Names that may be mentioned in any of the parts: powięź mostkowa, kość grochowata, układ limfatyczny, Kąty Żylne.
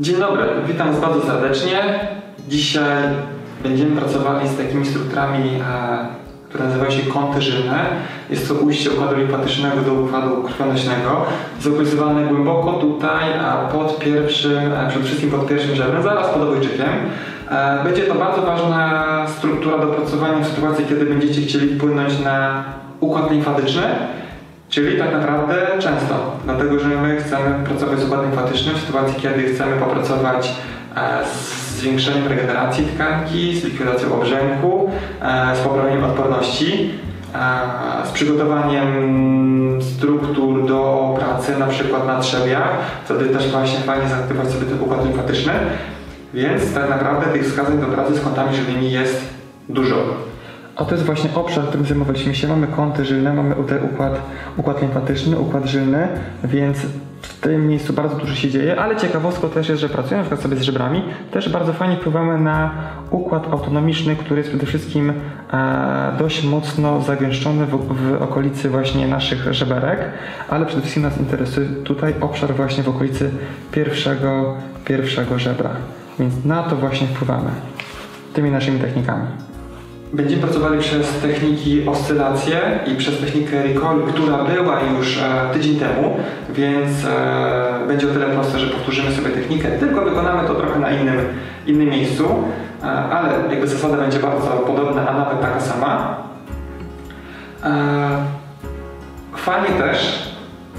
Dzień dobry, witam Was bardzo serdecznie. Dzisiaj będziemy pracowali z takimi strukturami, które nazywają się kąty żylne. Jest to ujście układu limfatycznego do układu krwionośnego, zlokalizowane głęboko tutaj, przede wszystkim pod pierwszym żebrem, zaraz pod obojczykiem. Będzie to bardzo ważna struktura do pracowania w sytuacji, kiedy będziecie chcieli wpłynąć na układ limfatyczny. Czyli tak naprawdę często, dlatego że my chcemy pracować z układem limfatycznym w sytuacji, kiedy chcemy popracować z zwiększeniem regeneracji tkanki, z likwidacją obrzęku, z poprawieniem odporności, z przygotowaniem struktur do pracy na przykład na trzewiach, wtedy też właśnie fajnie zaaktywować sobie ten układ limfatyczny, więc tak naprawdę tych wskazań do pracy z kątami żylnymi jest dużo. A to jest właśnie obszar, którym zajmowaliśmy się. Mamy kąty żylne, mamy tutaj układ limfatyczny, układ żylny, więc w tym miejscu bardzo dużo się dzieje, ale ciekawostką też jest, że pracując na przykład sobie z żebrami, też bardzo fajnie wpływamy na układ autonomiczny, który jest przede wszystkim dość mocno zagęszczony w okolicy właśnie naszych żeberek, ale przede wszystkim nas interesuje tutaj obszar właśnie w okolicy pierwszego żebra, więc na to właśnie wpływamy tymi naszymi technikami. Będziemy pracowali przez techniki oscylacje i przez technikę recall, która była już tydzień temu, więc będzie o tyle proste, że powtórzymy sobie technikę, tylko wykonamy to trochę na innym miejscu, ale jakby zasada będzie bardzo podobna, a nawet taka sama. Fajnie też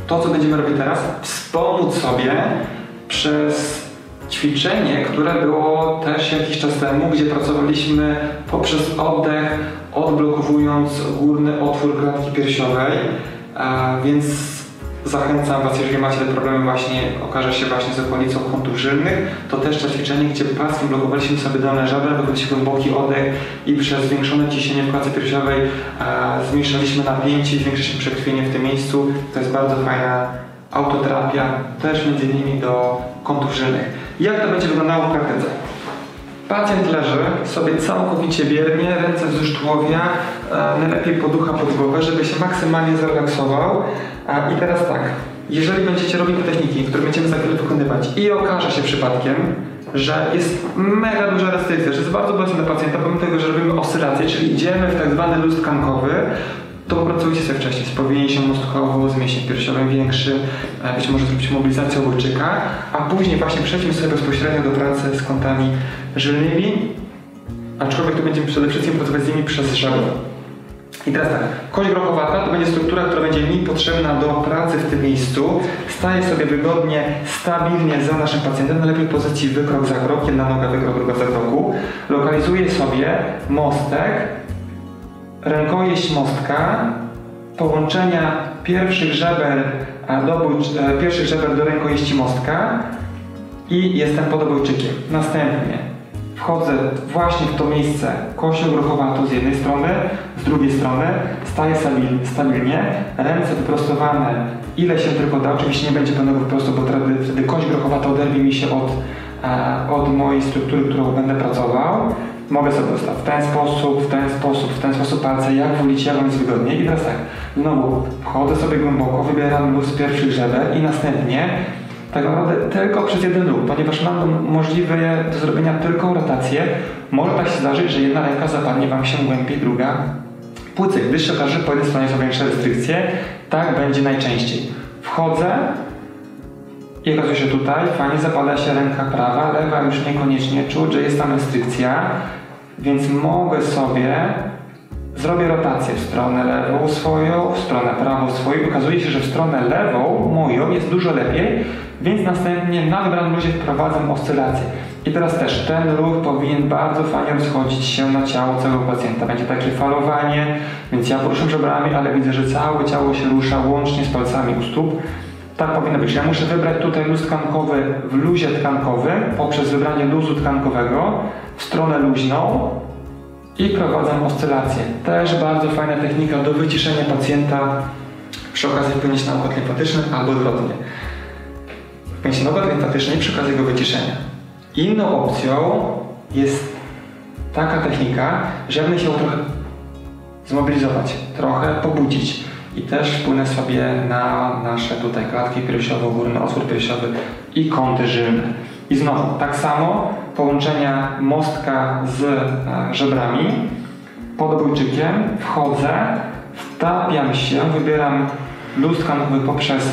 to, co będziemy robić teraz, wspomóc sobie przez ćwiczenie, które było też jakiś czas temu, gdzie pracowaliśmy poprzez oddech, odblokowując górny otwór klatki piersiowej, więc zachęcam Was, jeżeli macie te problemy właśnie, okaże się właśnie z okolicą kątów żylnych, to też to ćwiczenie, gdzie paskiem blokowaliśmy sobie dolne żebra, wykonaliśmy głęboki oddech i przez zwiększone ciśnienie w klatce piersiowej zmniejszaliśmy napięcie, zwiększyliśmy przekrwienie w tym miejscu. To jest bardzo fajna autoterapia, też między innymi do kątów żylnych. Jak to będzie wyglądało w praktyce? Pacjent leży sobie całkowicie biernie, ręce wzdłuż tułowia, najlepiej poducha pod głowę, żeby się maksymalnie zrelaksował. I teraz tak, jeżeli będziecie robili te techniki, które będziemy za chwilę wykonywać i okaże się przypadkiem, że jest mega duża restrykcja, że jest bardzo bolesne dla pacjenta, pomimo tego, że robimy oscylację, czyli idziemy w tak zwany luz tkankowy, to popracujcie sobie wcześniej z powięzią mostkową, z mięśniem piersiowym większym, być może zrobić mobilizację obojczyka, a później właśnie przejdźmy sobie bezpośrednio do pracy z kątami żylnymi, aczkolwiek to będziemy przede wszystkim pracować z nimi przez żebro. I teraz tak, kość grochowata to będzie struktura, która będzie mi potrzebna do pracy w tym miejscu. Staje sobie wygodnie, stabilnie za naszym pacjentem, najlepiej w pozycji wykrok za krok, jedna noga wykrok, druga za kroku. Lokalizuję sobie mostek, rękojeść mostka, połączenia pierwszych żeber do rękojeści mostka i jestem pod obojczykiem. Następnie wchodzę właśnie w to miejsce kością gruchowatą z jednej strony, z drugiej strony, staję stabilnie, ręce wyprostowane ile się tylko da, oczywiście nie będzie pełnego wyprostu, bo wtedy kość gruchowata oderwie mi się od mojej struktury, którą będę pracował. Mogę sobie dostać w ten sposób, w ten sposób, w ten sposób palce, jak wolicie, jak Wam jest wygodniej. I teraz tak, znowu wchodzę sobie głęboko, wybieram luz z pierwszych żeber i następnie tak naprawdę tylko przez jeden ruch, ponieważ mam możliwe do zrobienia tylko rotację. Może tak się zdarzyć, że jedna ręka zapadnie Wam się głębiej, druga płyce. Gdy się okaże, po jednej stronie są większe restrykcje, tak będzie najczęściej. Wchodzę i okazuje się tutaj, fajnie zapada się ręka prawa, lewa już niekoniecznie, czuć, że jest tam restrykcja. Więc mogę sobie, zrobię rotację w stronę lewą swoją, w stronę prawą swoją. Okazuje się, że w stronę lewą moją jest dużo lepiej, więc następnie na wybranym luzie wprowadzam oscylację. I teraz też ten ruch powinien bardzo fajnie rozchodzić się na ciało całego pacjenta. Będzie takie falowanie, więc ja poruszę żebrami, ale widzę, że całe ciało się rusza łącznie z palcami u stóp. Tak powinno być. Ja muszę wybrać tutaj luz tkankowy w luzie tkankowym poprzez wybranie luzu tkankowego w stronę luźną i prowadzę oscylację. Też bardzo fajna technika do wyciszenia pacjenta przy okazji wpłynięcia na układ limfatyczny albo odwrotnie. Wpłynięcie na układ limfatyczny przy okazji jego wyciszenia. Inną opcją jest taka technika, żeby się trochę zmobilizować, trochę pobudzić. I też wpłynę sobie na nasze tutaj klatki piersiową, górny otwór piersiowy i kąty żylne. I znowu tak samo połączenia mostka z żebrami. Pod obojczykiem wchodzę, wtapiam się, wybieram luz kankowy poprzez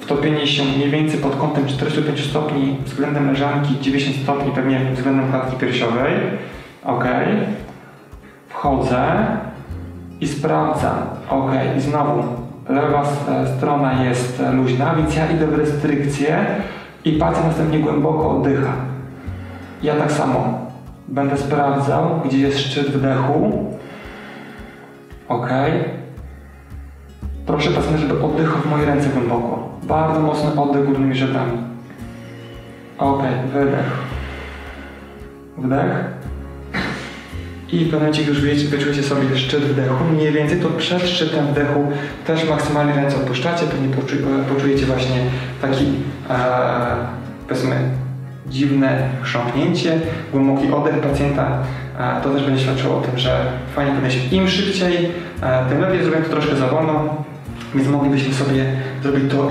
wtopienie się mniej więcej pod kątem 45 stopni względem leżanki, 90 stopni pewnie względem klatki piersiowej. Ok. Wchodzę i sprawdzam. Ok. I znowu lewa strona jest luźna, więc ja idę w restrykcję i pacjent następnie głęboko oddycha. Ja tak samo będę sprawdzał, gdzie jest szczyt wdechu. Ok. Proszę pacjenta, żeby oddychał w moje ręce głęboko. Bardzo mocny oddech górnymi żebrami. Ok, wydech. Wdech. I w pewnym momencie, jak już wyczujecie sobie szczyt wdechu, mniej więcej to przed szczytem wdechu też maksymalnie ręce odpuszczacie, pewnie poczujecie właśnie taki, powiedzmy, dziwne chrząknięcie, głęboki oddech pacjenta. To też będzie świadczyło o tym, że fajnie podnieść. Im szybciej, tym lepiej. Zrobię to troszkę za wolno, więc moglibyśmy sobie zrobić to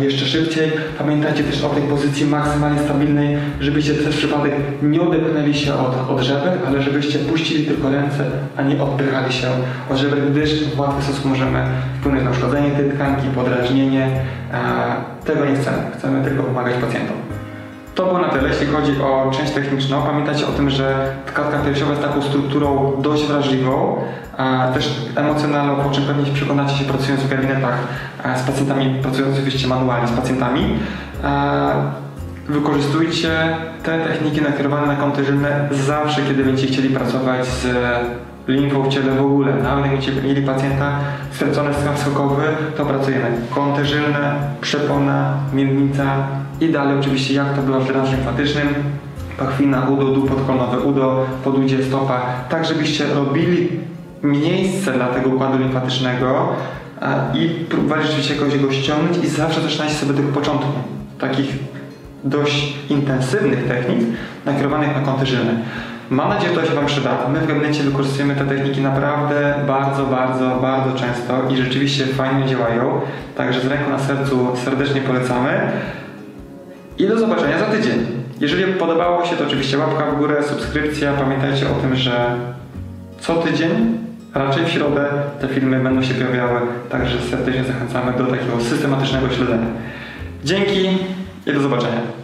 jeszcze szybciej. Pamiętajcie też o tej pozycji maksymalnie stabilnej, żebyście przez przypadek nie odepchnęli się od żeber, ale żebyście puścili tylko ręce, a nie odpychali się od żeber, gdyż w łatwy sposób możemy wpłynąć na uszkodzenie tej tkanki, podrażnienie. Tego nie chcemy. Chcemy tylko pomagać pacjentom. To było na tyle, jeśli chodzi o część techniczną. Pamiętajcie o tym, że tkanka piersiowa jest taką strukturą dość wrażliwą, też emocjonalną, po czym pewnie przekonacie się pracując w gabinetach z pacjentami, pracując oczywiście manualnie z pacjentami. Wykorzystujcie te techniki nakierowane na kąty żylne zawsze, kiedy będziecie chcieli pracować z limfą w ciele w ogóle. Nawet jak będziecie mieli pacjenta stracony skan skokowy, to pracujemy kąty żylne, przepona, miednica i dalej oczywiście jak to było w drenażu limfatycznym, pachwina, udo, dół podkolnowy, udo, podudzie, stopa, tak żebyście robili miejsce dla tego układu limfatycznego i próbowali rzeczywiście go ściągnąć i zawsze zaczynajcie sobie tego początku, takich dość intensywnych technik nakierowanych na kąty żylne. Mam nadzieję, że to się Wam przyda. My w gabinecie wykorzystujemy te techniki naprawdę bardzo często i rzeczywiście fajnie działają. Także z ręką na sercu serdecznie polecamy. I do zobaczenia za tydzień. Jeżeli podobało się, to oczywiście łapka w górę, subskrypcja. Pamiętajcie o tym, że co tydzień, raczej w środę, te filmy będą się pojawiały. Także serdecznie zachęcamy do takiego systematycznego śledzenia. Dzięki i do zobaczenia.